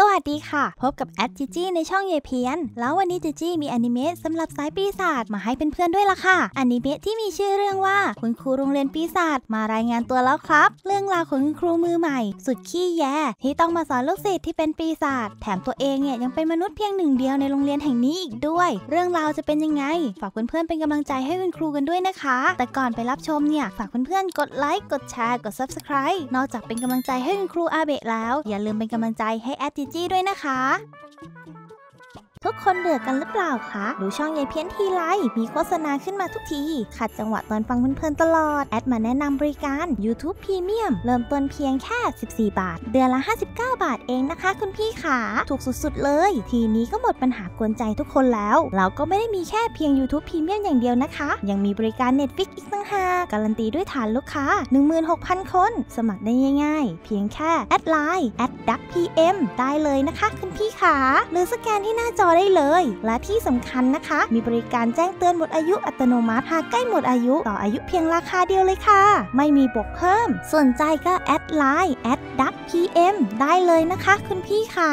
สวัสดีค่ะพบกับแอดจิจี้ในช่องเยเพียนแล้ววันนี้จิจี้มีอนิเมะสำหรับสายปีศาจมาให้เพื่อนๆด้วยล่ะค่ะอนิเมะที่มีชื่อเรื่องว่าคุณครูโรงเรียนปีศาจมารายงานตัวแล้วครับเรื่องราวของคุณครูมือใหม่สุดขี้แยที่ต้องมาสอนลูกศิษย์ที่เป็นปีศาจแถมตัวเองเนี่ยยังเป็นมนุษย์เพียงหนึ่งเดียวในโรงเรียนแห่งนี้อีกด้วยเรื่องราวจะเป็นยังไงฝากเพื่อนๆเป็นกำลังใจให้คุณครูกันด้วยนะคะแต่ก่อนไปรับชมเนี่ยฝากเพื่อนๆกดไลค์กดแชร์กด Subscribe นอกจากเป็นกำลังใจให้คุณครูอาเบะแล้วอย่าลืมเป็นกำลังใจให้แอดจิจี้ด้วยนะคะทุกคนเบื่อกันหรือเปล่าคะดูช่องยายเพี้ยนทีไรมีโฆษณาขึ้นมาทุกทีขัดจังหวะตอนฟังเพลินๆตลอดแอดมาแนะนำบริการ YouTube Premium เริ่มต้นเพียงแค่14 บาทเดือนละ59 บาทเองนะคะคุณพี่ขาถูกสุดๆเลยทีนี้ก็หมดปัญหากวนใจทุกคนแล้วเราก็ไม่ได้มีแค่เพียง YouTube Premium อย่างเดียวนะคะยังมีบริการ Netflix อีกต่างหากการันตีด้วยฐานลูกค้า 16,000 คนสมัครได้ง่ายๆเพียงแค่แอดไลน์แอดดัก PM ได้เลยนะคะคุณพี่ขาหรือสแกนที่หน้าจอได้เลยและที่สำคัญนะคะมีบริการแจ้งเตือนหมดอายุอัตโนมัติหากใกล้หมดอายุต่ออายุเพียงราคาเดียวเลยค่ะไม่มีบวกเพิ่มสนใจก็แอดไลน์แอดดัก PM ได้เลยนะคะคุณพี่ขา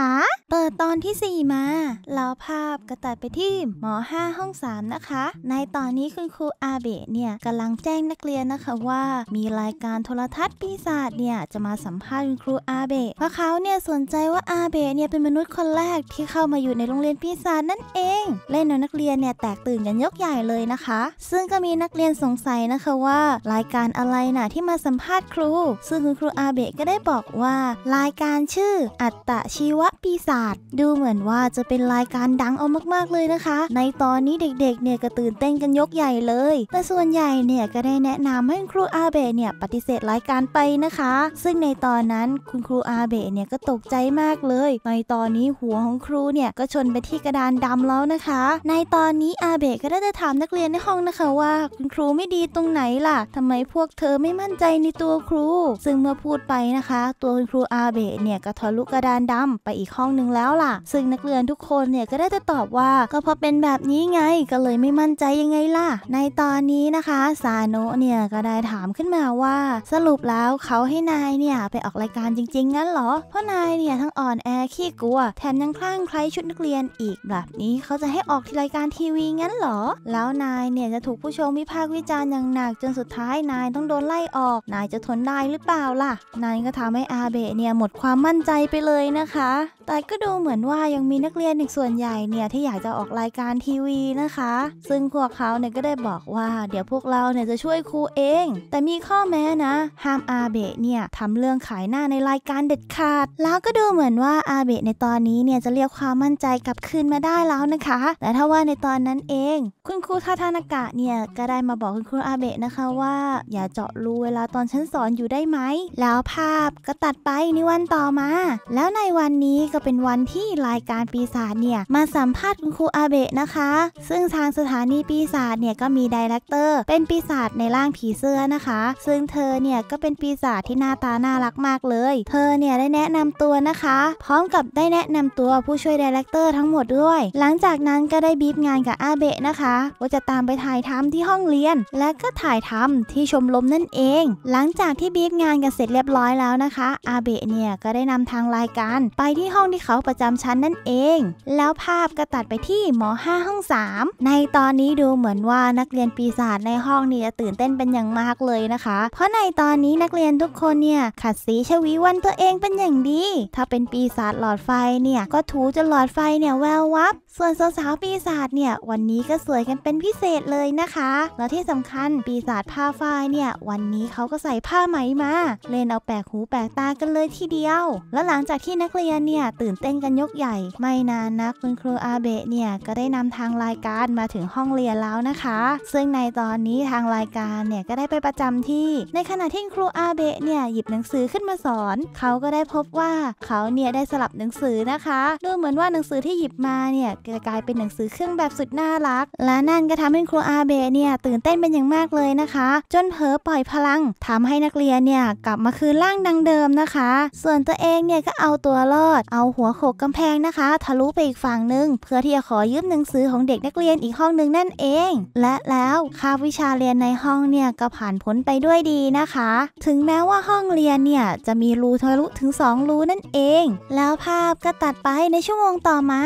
เปิดตอนที่4มาแล้วภาพกระตัดไปที่หมอ5ห้อง3นะคะในตอนนี้คุณครูอาเบะเนี่ยกำลังแจ้งนักเรียนนะคะว่ามีรายการโทรทัศน์ปีศาจเนี่ยจะมาสัมภาษณ์คุณครูอาเบะเพราะเขาเนี่ยสนใจว่าอาเบะเนี่ยเป็นมนุษย์คนแรกที่เข้ามาอยู่ในโรงเรียนปีศาจนั่นเองเล่นนักเรียนเนี่ยแตกตื่นกันยกใหญ่เลยนะคะซึ่งก็มีนักเรียนสงสัยนะคะว่ารายการอะไรน่ะที่มาสัมภาษณ์ครูซึ่งคุณครูอาเบะก็ได้บอกว่ารายการชื่ออัตชีวปีศาจดูเหมือนว่าจะเป็นรายการดังเอามากๆเลยนะคะในตอนนี้เด็กๆเนี่ยก็ตื่นเต้นกันยกใหญ่เลยแต่ส่วนใหญ่เนี่ยก็ได้แนะนำให้ครูอาเบะเนี่ยปฏิเสธรายการไปนะคะซึ่งในตอนนั้นคุณครูอาเบะเนี่ยก็ตกใจมากเลยในตอนนี้หัวของครูเนี่ยก็ชนไปที่กระดานดำแล้วนะคะในตอนนี้อาเบะก็ได้จะถามนักเรียนในห้องนะคะว่าคุณครูไม่ดีตรงไหนล่ะทำไมพวกเธอไม่มั่นใจในตัวครูซึ่งเมื่อพูดไปนะคะตัวคุณครูอาเบะเนี่ยก็ทะลุกระดานดำไปอีกห้องนึงแล้วล่ะซึ่งนักเรียนทุกคนเนี่ยก็ได้จะตอบว่าก็พอเป็นแบบนี้ไงก็เลยไม่มั่นใจยังไงล่ะในตอนนี้นะคะซาโนะเนี่ยก็ได้ถามขึ้นมาว่าสรุปแล้วเขาให้นายเนี่ยไปออกรายการจริงๆงั้นเหรอเพราะนายเนี่ยทั้งอ่อนแอขี้กลัวแถมยังคลั่งไคล้ชุดนักเรียนอีกแบบนี้เขาจะให้ออกที่รายการทีวีงั้นเหรอแล้วนายเนี่ยจะถูกผู้ชมวิพากษ์วิจารณ์อย่างหนักจนสุดท้ายนายต้องโดนไล่ออกนายจะทนได้หรือเปล่าล่ะนายก็ทำให้อาเบะเนี่ยหมดความมั่นใจไปเลยนะคะแต่ก็ดูเหมือนว่ายังมีนักเรียนอีกส่วนใหญ่เนี่ยที่อยากจะออกรายการทีวีนะคะซึ่งพวกเขาเนี่ยก็ได้บอกว่าเดี๋ยวพวกเราเนี่ยจะช่วยครูเองแต่มีข้อแม้นะห้ามอาเบะเนี่ยทำเรื่องขายหน้าในรายการเด็ดขาดแล้วก็ดูเหมือนว่าอาเบะในตอนนี้เนี่ยจะเรียกความมั่นใจกลับคืนมาได้แล้วนะคะแต่ถ้าว่าในตอนนั้นเองคุณครูทาทานากะเนี่ยก็ได้มาบอกคุณครูอาเบะนะคะว่าอย่าเจาะรูเวลาตอนฉันสอนอยู่ได้ไหมแล้วภาพก็ตัดไปในวันต่อมาแล้วในวันนี้ก็เป็นวันที่รายการปีศาจเนี่ยมาสัมภาษณ์คุณครูอาเบะนะคะซึ่งทางสถานีปีศาจเนี่ยก็มีไดเรคเตอร์เป็นปีศาจในร่างผีเสื้อนะคะซึ่งเธอเนี่ยก็เป็นปีศาจที่หน้าตาน่ารักมากเลยเธอเนี่ยได้แนะนำตัวนะคะพร้อมกับได้แนะนำตัวผู้ช่วยไดเรคเตอร์ทั้งหมดด้วยหลังจากนั้นก็ได้บีบงานกับอาเบะนะคะว่าจะตามไปถ่ายทำที่ห้องเรียนและก็ถ่ายทำที่ชมรมนั่นเองหลังจากที่บีบงานกันเสร็จเรียบร้อยแล้วนะคะอาเบะเนี่ยก็ได้นำทางรายการไปที่ห้องที่เขาประจำชั้นนั่นเองแล้วภาพก็ตัดไปที่หมอ5ห้อง3ในตอนนี้ดูเหมือนว่านักเรียนปีศาจในห้องนี้จะตื่นเต้นเป็นอย่างมากเลยนะคะเพราะในตอนนี้นักเรียนทุกคนเนี่ยขัดสีชวีวันตัวเองเป็นอย่างดีถ้าเป็นปีศาจหลอดไฟเนี่ยก็ถูจนหลอดไฟเนี่ยแวววับส่วนสาวๆปีศาจเนี่ยวันนี้ก็สวยกันเป็นพิเศษเลยนะคะแล้วที่สำคัญปีศาจผ้าฝ้ายเนี่ยวันนี้เขาก็ใส่ผ้าไหมมาเล่นเอาแปลกหูแปลกตากันเลยทีเดียวแล้วหลังจากที่นักเรียนเนี่ยตื่นเต้นกันยกใหญ่ไม่นานนะคุณครูอาเบะเนี่ยก็ได้นำทางรายการมาถึงห้องเรียนแล้วนะคะซึ่งในตอนนี้ทางรายการเนี่ยก็ได้ไปประจำที่ในขณะที่ครูอาเบะเนี่ยหยิบหนังสือขึ้นมาสอนเขาก็ได้พบว่าเขาเนี่ยได้สลับหนังสือนะคะดูเหมือนว่าหนังสือที่หยิบ มาเนี่ยจะกลายเป็นหนังสือเครื่องแบบสุดน่ารักและนั่นก็ทำให้ครูอาเบะเนี่ยตื่นเต้นเป็นอย่างมากเลยนะคะจนเผลอปล่อยพลังทำให้นักเรียนเนี่ยกลับมาคืนร่างดังเดิมนะคะส่วนตัวเองเนี่ยก็เอาตัวรอดเอาหัวโขกกำแพงนะคะทะลุไปอีกฝั่งนึงเพื่อที่จะขอยืมหนังสือของเด็กนักเรียนอีกห้องนึงนั่นเองและแล้วคาบวิชาเรียนในห้องเนี่ยก็ผ่านพ้นไปด้วยดีนะคะถึงแม้ว่าห้องเรียนเนี่ยจะมีรูทะลุถึง2รูนั่นเองแล้วภาพก็ตัดไปในชั่วโมงต่อมา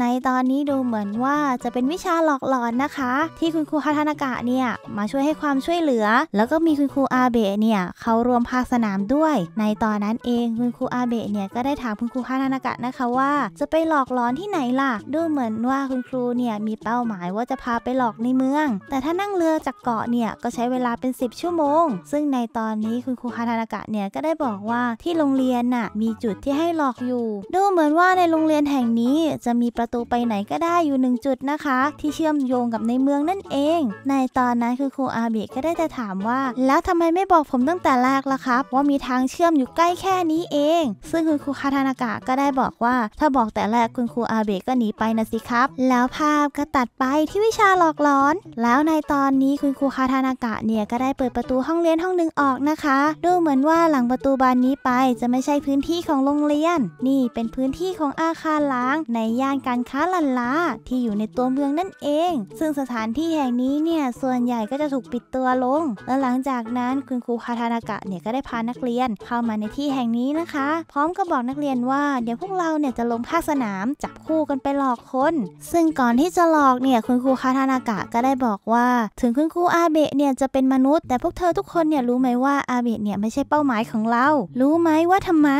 ในตอนนี้ดูเหมือนว่าจะเป็นวิชาหลอกหลอนนะคะที่คุณครูฮาทานากะเนี่ยมาช่วยให้ความช่วยเหลือแล้วก็มีคุณครูอาเบะเนี่ยเข้าร่วมภาคสนามด้วยในตอนนั้นเองคุณครูอาเบะเนี่ยก็ได้ถามคุณครูฮาทานากะนะคะว่าจะไปหลอกหลอนที่ไหนล่ะดูเหมือนว่าคุณครูเนี่ยมีเป้าหมายว่าจะพาไปหลอกในเมืองแต่ถ้านั่งเรือจากเกาะเนี่ยก็ใช้เวลาเป็น10ชั่วโมงซึ่งในตอนนี้คุณครูฮาทานากะเนี่ยก็ได้บอกว่าที่โรงเรียนน่ะมีจุดที่ให้หลอกอยู่ดูเหมือนว่าในโรงเรียนแห่งนี้จะมีประตูไปไหนก็ได้อยู่1จุดนะคะที่เชื่อมโยงกับในเมืองนั่นเองในตอนนั้นคุณครูอาเบะก็ได้แต่ถามว่าแล้วทำไมไม่บอกผมตั้งแต่แรกล่ะครับว่ามีทางเชื่อมอยู่ใกล้แค่นี้เองซึ่งคุณครูฮาทานากะก็ได้บอกว่าถ้าบอกแต่แรกคุณครูอาเบะก็หนีไปนะสิครับแล้วภาพก็ตัดไปที่วิชาหลอกหลอนแล้วในตอนนี้คุณครูฮาทานากะเนี่ยก็ได้เปิดประตูห้องเรียนห้องหนึ่งออกนะคะดูเหมือนว่าหลังประตูบานนี้ไปจะไม่ใช่พื้นที่ของโรงเรียนนี่เป็นพื้นที่ของอาคารล้างในย่านการค้าลันลาที่อยู่ในตัวเมืองนั่นเองซึ่งสถานที่แห่งนี้เนี่ยส่วนใหญ่ก็จะถูกปิดตัวลงและหลังจากนั้นคุณครูฮาทานากะเนี่ยก็ได้พานักเรียนเข้ามาในที่แห่งนี้นะคะพร้อมก็บอกนักเรียนว่าเดี๋ยวพวกเราเนี่ยจะลงภาคสนามจับคู่กันไปหลอกคนซึ่งก่อนที่จะหลอกเนี่ยคุณครูฮาทานากะก็ได้บอกว่าถึงคุณครูอาเบะเนี่ยจะเป็นมนุษย์แต่พวกเธอทุกคนเนี่ยรู้ไหมว่าอาเบะเนี่ยไม่ใช่เป้าหมายของเรารู้ไหมว่าทำไม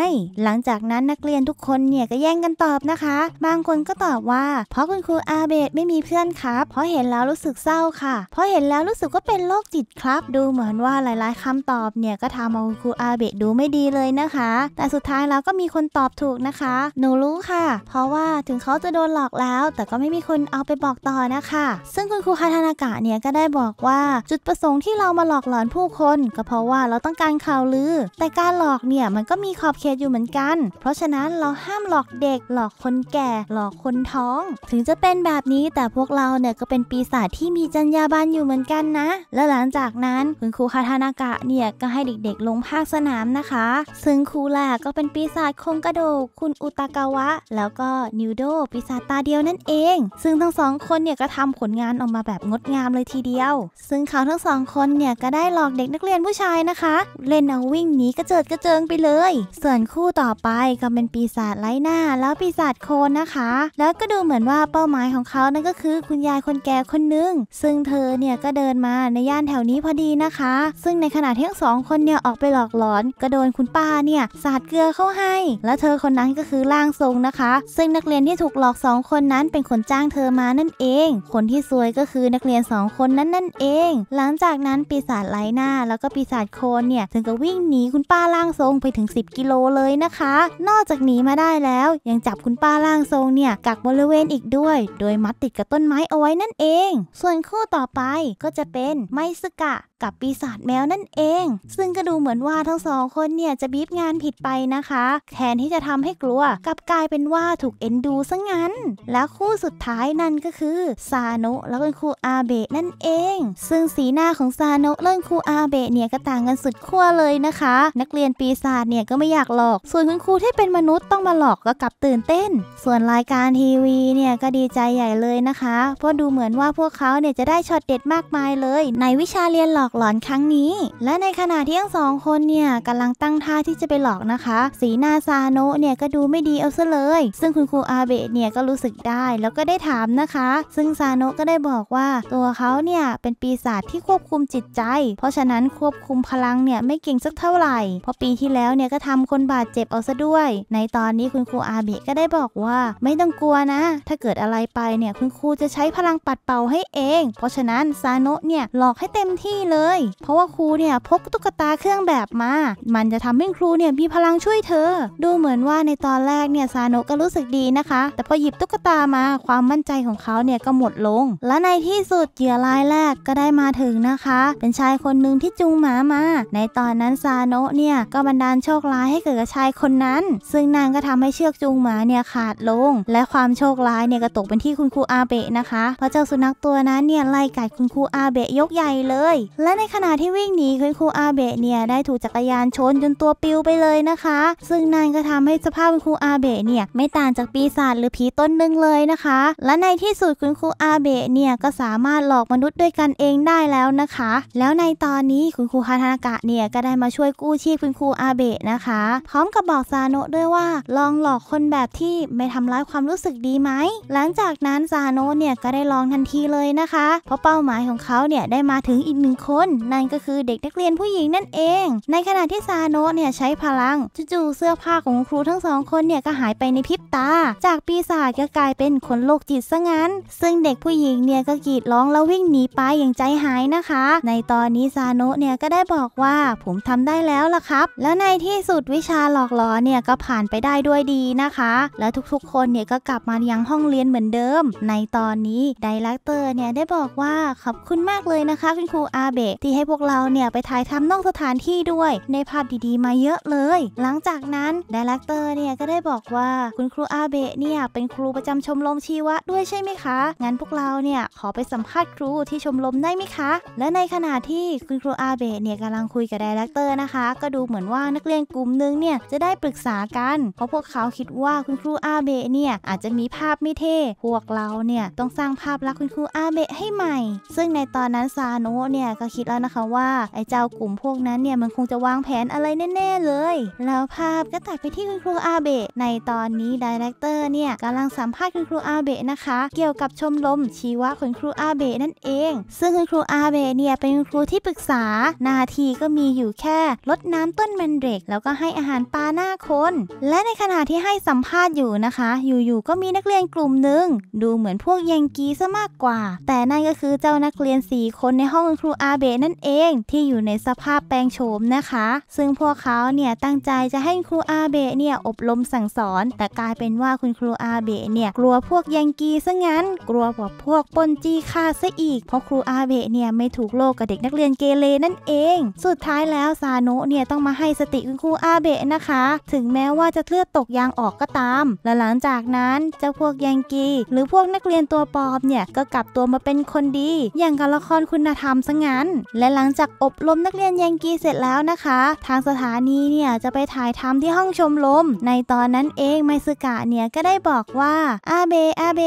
หลังจากนั้นนักเรียนทุกคนเนี่ยก็แย่งกันตอบนะคะบางคนก็ตอบว่าเพราะคุณครูอาเบะไม่มีเพื่อนครับเพราะเห็นแล้วรู้สึกเศร้าค่ะเพราะเห็นแล้วรู้สึกว่าเป็นโรคจิตครับดูเหมือนว่าหลายๆคำตอบเนี่ยก็ทำเอาคุณครูอาเบะดูไม่ดีเลยนะคะแต่สุดท้ายแล้วก็มีคนตอบถูกนะคะหนูรู้ค่ะเพราะว่าถึงเขาจะโดนหลอกแล้วแต่ก็ไม่มีคนเอาไปบอกต่อนะคะซึ่งคุณครูฮาทานากะเนี่ยก็ได้บอกว่าจุดประสงค์ที่เรามาหลอกหลอนผู้คนก็เพราะว่าเราต้องการข่าวลือแต่การหลอกเนี่ยมันก็มีขอบเขตอยู่เหมือนกันเพราะฉะนั้นเราห้ามหลอกเด็กหลอกคนแก่หลอกคนท้องถึงจะเป็นแบบนี้แต่พวกเราเนี่ยก็เป็นปีศาจที่มีจรรยาบรรณอยู่เหมือนกันนะและหลังจากนั้นคุณครูฮาทานากะเนี่ยก็ให้เด็กๆลงภาคสนามนะคะซึ่งครูแรกก็เป็นปีศาจโครงกระดูกคุณอุตากาวะแล้วก็นิวโดปีศาจตาเดียวนั่นเองซึ่งทั้งสองคนเนี่ยก็ทำผลงานออกมาแบบงดงามเลยทีเดียวซึ่งเขาทั้งสองคนเนี่ยก็ได้หลอกเด็กนักเรียนผู้ชายนะคะเล่นเอาวิ่งหนีกระเจิดกระเจิงไปเลยส่วนคู่ต่อไปก็เป็นปีศาจไร้หน้าแล้วปีศาจโคนนะคะแล้วก็ดูเหมือนว่าเป้าหมายของเขานั่นก็คือคุณยายคนแก่คนนึงซึ่งเธอเนี่ยก็เดินมาในย่านแถวนี้พอดีนะคะซึ่งในขณะที่ทั้งสองคนเนี่ยออกไปหลอกหลอนก็โดนคุณป้าเนี่ยสาดเกลือเข้าให้และเธอคนนั้นก็คือร่างทรงนะคะซึ่งนักเรียนที่ถูกหลอก2คนนั้นเป็นคนจ้างเธอมานั่นเองคนที่ซวยก็คือนักเรียน2คนนั้นนั่นเองหลังจากนั้นปีศาจไร้หน้าแล้วก็ปีศาจโคนเนี่ยถึงกับวิ่งหนีคุณป้าร่างทรงไปถึง10กิโลเลยนะคะนอกจากหนีมาได้แล้วยังจับคุณป้าร่างทรงเนี่ยกักบริเวณอีกด้วยโดยมัดติดกับต้นไม้เอาไว้นั่นเองส่วนคู่ต่อไปก็จะเป็นไมซึกะกับปีศาจแมวนั่นเองซึ่งก็ดูเหมือนว่าทั้งสองคนเนี่ยจะบีบงานผิดไปนะคะแทนที่จะทำให้กลัวกลับกลายเป็นว่าถูกเอ็นดูซะงั้นและคู่สุดท้ายนั่นก็คือซาโนะและคุณครูอาเบะนั่นเองซึ่งสีหน้าของซาโนะและคุณครูอาเบะเนี่ยก็ต่างกันสุดขั้วเลยนะคะนักเรียนปีศาจเนี่ยก็ไม่อยากหลอกส่วนคุณครูที่เป็นมนุษย์ต้องมาหลอกก็กลับตื่นเต้นส่วนรายการทีวีเนี่ยก็ดีใจใหญ่เลยนะคะเพราะดูเหมือนว่าพวกเขาเนี่ยจะได้ช็อตเด็ดมากมายเลยในวิชาเรียนหลอกหลอนครั้งนี้และในขณะที่ทั้งสองคนเนี่ยกำลังตั้งท่าที่จะไปหลอกนะคะสีหน้าซาโนะเนี่ยก็ดูไม่ดีเอาซะเลยซึ่งคุณครูอาเบะเนี่ยก็รู้สึกได้แล้วก็ได้ถามนะคะซึ่งซาโนะก็ได้บอกว่าตัวเขาเนี่ยเป็นปีศาจที่ควบคุมจิตใจเพราะฉะนั้นควบคุมพลังเนี่ยไม่เก่งสักเท่าไหร่เพราะปีที่แล้วเนี่ยก็ทำคนบาดเจ็บเอาซะด้วยในตอนนี้คุณครูอาเบะก็ได้บอกว่าไม่ต้องกลัวนะถ้าเกิดอะไรไปเนี่ยคุณครูจะใช้พลังปัดเป่าให้เองเพราะฉะนั้นซาโนะเนี่ยหลอกให้เต็มที่เลยเพราะว่าครูเนี่ยพกตุ๊กตาเครื่องแบบมามันจะทำให้ครูเนี่ยมีพลังช่วยเธอดูเหมือนว่าในตอนแรกเนี่ยซาโนะก็รู้สึกดีนะคะแต่พอหยิบตุ๊กตามาความมั่นใจของเขาเนี่ยก็หมดลงและในที่สุดเหยื่อรายแรกก็ได้มาถึงนะคะเป็นชายคนหนึ่งที่จูงหมามาในตอนนั้นซาโนะเนี่ยก็บันดาลโชคร้ายให้เกิดกับชายคนนั้นซึ่งนางก็ทำให้เชือกจูงหมาเนี่ยขาดลง และความโชคร้ายเนี่ยก็ตกเป็นที่คุณครูอาเบะนะคะเพราะเจ้าสุนัขตัวนั้นเนี่ยไล่กัดคุณครูอาเบะยกใหญ่เลยและในขณะที่วิ่งหนีคุณครูอาเบะเนี่ยได้ถูกจักรยานชนจนตัวปิวไปเลยนะคะซึ่งนั่นก็ทำให้สภาพคุณครูอาเบะเนี่ยไม่ต่างจากปีศาจหรือผีต้นนึงเลยนะคะและในที่สุดคุณครูอาเบะเนี่ยก็สามารถหลอกมนุษย์ด้วยกันเองได้แล้วนะคะแล้วในตอนนี้คุณครูฮาทานากะเนี่ยก็ได้มาช่วยกู้ชีพคุณครูอาเบะนะคะพร้อมกับบอกซาโนะด้วยว่าลองหลอกคนแบบที่ไม่ทำร้ายความรู้สึกดีไหมหลังจากนั้นซาโนะเนี่ยก็ได้ลองทันทีเลยนะคะเพราะเป้าหมายของเขาเนี่ยได้มาถึงอีกหนึ่งคนนั่นก็คือเด็กนักเรียนผู้หญิงนั่นเองในขณะที่ซาโนะเนี่ยใช้พลังจู่ๆเสื้อผ้าของครูทั้งสองคนเนี่ยก็หายไปในพริบตาจากปีศาจก็กลายเป็นคนโรคจิตซะงั้นซึ่งเด็กผู้หญิงเนี่ยก็กรีดร้องแล้ววิ่งหนีไปอย่างใจหายนะคะในตอนนี้ซาโนะเนี่ยก็ได้บอกว่าผมทำได้แล้วล่ะครับแล้วในที่สุดวิชาหลอกหลอนเนี่ยก็ผ่านไปได้ด้วยดีนะคะแล้วทุกๆคนเนี่ยก็กลับมายังห้องเรียนเหมือนเดิมในตอนนี้ไดเรคเตอร์เนี่ยได้บอกว่าขอบคุณมากเลยนะคะคุณครูอาเบะที่ให้พวกเราเนี่ยไปถ่ายทำนอกสถานที่ด้วยในภาพดีๆมาเยอะเลยหลังจากนั้นไดเรคเตอร์เนี่ยก็ได้บอกว่าคุณครูอาเบะเนี่ยเป็นครูประจำชมรมชีวะด้วยใช่ไหมคะงั้นพวกเราเนี่ยขอไปสัมภาษณ์ครูที่ชมรมได้ไหมคะและในขณะที่คุณครูอาเบะเนี่ยกำลังคุยกับไดเรคเตอร์นะคะก็ดูเหมือนว่านักเรียนกลุ่มนึงเนี่ยจะได้ปรึกษากันเพราะพวกเขาคิดว่าคุณครูอาเบะเนี่ยอาจจะมีภาพไม่เท่พวกเราเนี่ยต้องสร้างภาพลักษณ์คุณครูอาเบะให้ใหม่ซึ่งในตอนนั้นซาโนะเนี่ยก็คิดแล้วนะคะว่าไอ้เจ้ากลุ่มพวกนั้นเนี่ยมันคงจะวางแผนอะไรแน่ๆเลยแล้วภาพก็ตัดไปที่คุณครูอาเบะในตอนนี้ไดเรคเตอร์เนี่ยกำลังสัมภาษณ์คุณครูอาเบะนะคะเกี่ยวกับชมรมชีวะของครูอาเบะนั่นเองซึ่งคุณครูอาเบะเนี่ยเป็นครูที่ปรึกษาหน้าที่ก็มีอยู่แค่รดน้ำต้นแมนเดรกแล้วก็ให้อาหารปลาหน้าคนและในขณะที่ให้สัมภาษณ์อยู่นะคะอยู่ๆก็มีนักเรียนกลุ่มหนึ่งดูเหมือนพวกยังกีซะมากกว่าแต่นั่นก็คือเจ้านักเรียน4คนในห้องครูอาเบะนั่นเองที่อยู่ในสภาพแปลงโฉมนะคะซึ่งพวกเขาเนี่ยตั้งใจจะให้ครูอาเบะเนี่ยอบรมสั่งสอนแต่กลายเป็นว่าคุณครูอาเบะเนี่ยกลัวพวกยังกีซะงั้นกลัวว่าพวกปนจี้ฆ่าซะอีกเพราะครูอาเบะเนี่ยไม่ถูกโลกกับเด็กนักเรียนเกเรนั่นเองสุดท้ายแล้วซาโนะเนี่ยต้องมาให้สติคุณครูอาเบะนะคะถึงแม้ว่าจะเลือดตกยางออกก็ตามและหลังจากนั้นเจ้าพวกยังกีหรือพวกนักเรียนตัวปลอมเนี่ยก็กลับตัวมาเป็นคนดีอย่างกับละครคุณธรรมซะงั้นและหลังจากอบรมนักเรียนยังกีเสร็จแล้วนะคะทางสถานีเนี่ยจะไปถ่ายทำที่ห้องชมรมในตอนนั้นเองไมซึกะเนี่ยก็ได้บอกว่าอาเบ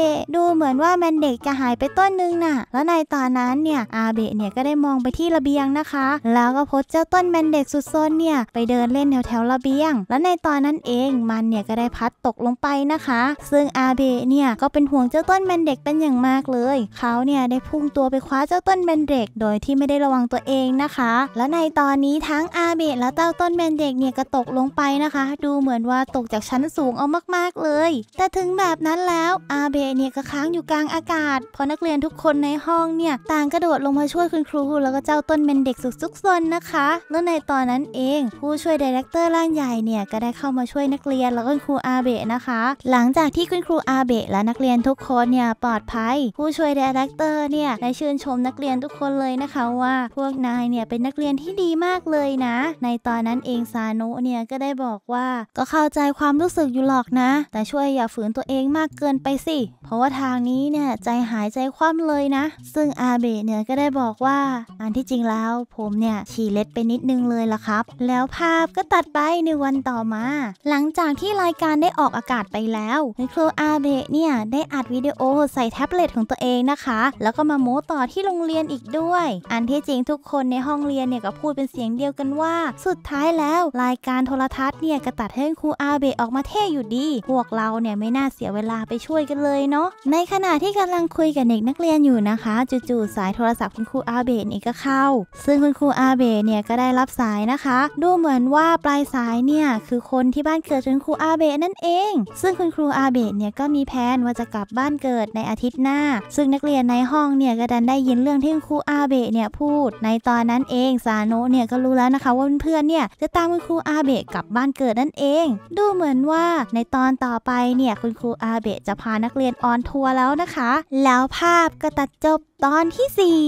ะดูเหมือนว่าแมนเด็กจะหายไปต้นนึงน่ะแล้วในตอนนั้นเนี่ยอาเบะเนี่ยก็ได้มองไปที่ระเบียงนะคะแล้วก็พบเจ้าต้นแมนเด็กสุดซนเนี่ยไปเดินเล่นแถวระเบียงและในตอนนั้นเองมันเนี่ยก็ได้พัดตกลงไปนะคะซึ่งอาเบะเนี่ยก็เป็นห่วงเจ้าต้นแมนเด็กเป็นอย่างมากเลยเขาเนี่ยได้พุ่งตัวไปคว้าเจ้าต้นแมนเด็กโดยที่ไม่ได้ระวังตัวเองนะคะและในตอนนี้ทั้งอาเบะและเจ้าต้นแมนเด็กเนี่ยก็ตกลงไปนะคะดูเหมือนว่าตกจากชั้นสูงเอามากๆเลยแต่ถึงแบบนั้นแล้วอาเบะเนี่ยก็ค้างอยู่กลางอากาศเพราะนักเรียนทุกคนในห้องเนี่ยต่างกระโดดลงมาช่วยคุณครูแล้วก็เจ้าต้นแมนเด็กสุดซุกซนนะคะและในตอนนั้นเองผู้ช่วยไดเรคเตอร์ร่างใหญ่เนี่ยก็ได้เข้ามาช่วยนักเรียนแล้วก็คุณครูอาเบะนะคะหลังจากที่คุณครูอาเบะและนักเรียนทุกคนเนี่ยปลอดภัยผู้ช่วยไดเรคเตอร์เนี่ยได้ชื่นชมนักเรียนทุกคนเลยนะคะว่าพวกนายเนี่ยเป็นนักเรียนที่ดีมากเลยนะในตอนนั้นเองซาโนะเนี่ยก็ได้บอกว่าก็เข้าใจความรู้สึกอยู่หรอกนะแต่ช่วยอย่าฝืนตัวเองมากเกินไปสิเพราะว่าทางนี้เนี่ยใจหายใจคว่ำเลยนะซึ่งอาเบะเนี่ยก็ได้บอกว่าอันที่จริงแล้วผมเนี่ยฉี่เล็ดไปนิดนึงเลยล่ะครับแล้วภาพก็ตัดไปในวันต่อมาหลังจากที่รายการได้ออกอากาศไปแล้วคุณครูอาเบะเนี่ยได้อัดวิดีโอใส่แท็บเล็ตของตัวเองนะคะแล้วก็มาโม้ต่อที่โรงเรียนอีกด้วยอันที่จริงทุกคนในห้องเรียนเนี่ยก็พูดเป็นเสียงเดียวกันว่าสุดท้ายแล้วรายการโทรทัศน์เนี่ยก็ตัดให้ครูอาเบะออกมาเท่อยู่ดีพวกเราเนี่ยไม่น่าเสียเวลาไปช่วยกันเลยเนาะในขณะที่กำลังคุยกับเด็กนักเรียนอยู่นะคะจู่ๆสายโทรศัพท์คุณครูอาเบะเนี่ยก็เข้าซึ่งคุณครูอาเบะเนี่ยก็ได้รับสายนะคะดูเหมือนว่าปลายสายเนี่ยคือคนที่บ้านเกิดคุณครูอาเบะนั่นเองซึ่งคุณครูอาเบะเนี่ยก็มีแผนว่าจะกลับบ้านเกิดในอาทิตย์หน้าซึ่งนักเรียนในห้องเนี่ยก็ดันได้ยินเรื่องที่คุณครูอาเบะเนี่ยพูดในตอนนั้นเองซาโนะเนี่ยก็รู้แล้วนะคะว่าเพื่อนเนี่ยจะตามคุณครูอาเบะกลับบ้านเกิดนั่นเองดูเหมือนว่าในตอนต่อไปเนี่ยคุณครูอาเบะจะพานักเรียนออนทัวร์แล้วนะคะแล้วภาพก็ตัดจบตอนที่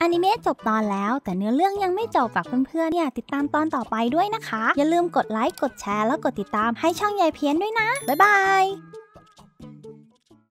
4อ นิเมะจบตอนแล้วแต่เนื้อเรื่องยังไม่จบฝากเพื่อนๆเนี่ยติดตามตอนต่อไปด้วยนะคะอย่าลืมกดไลค์กดแชร์แล้วกดติดตามให้ช่องยายเพี้ยนด้วยนะบ๊ายบาย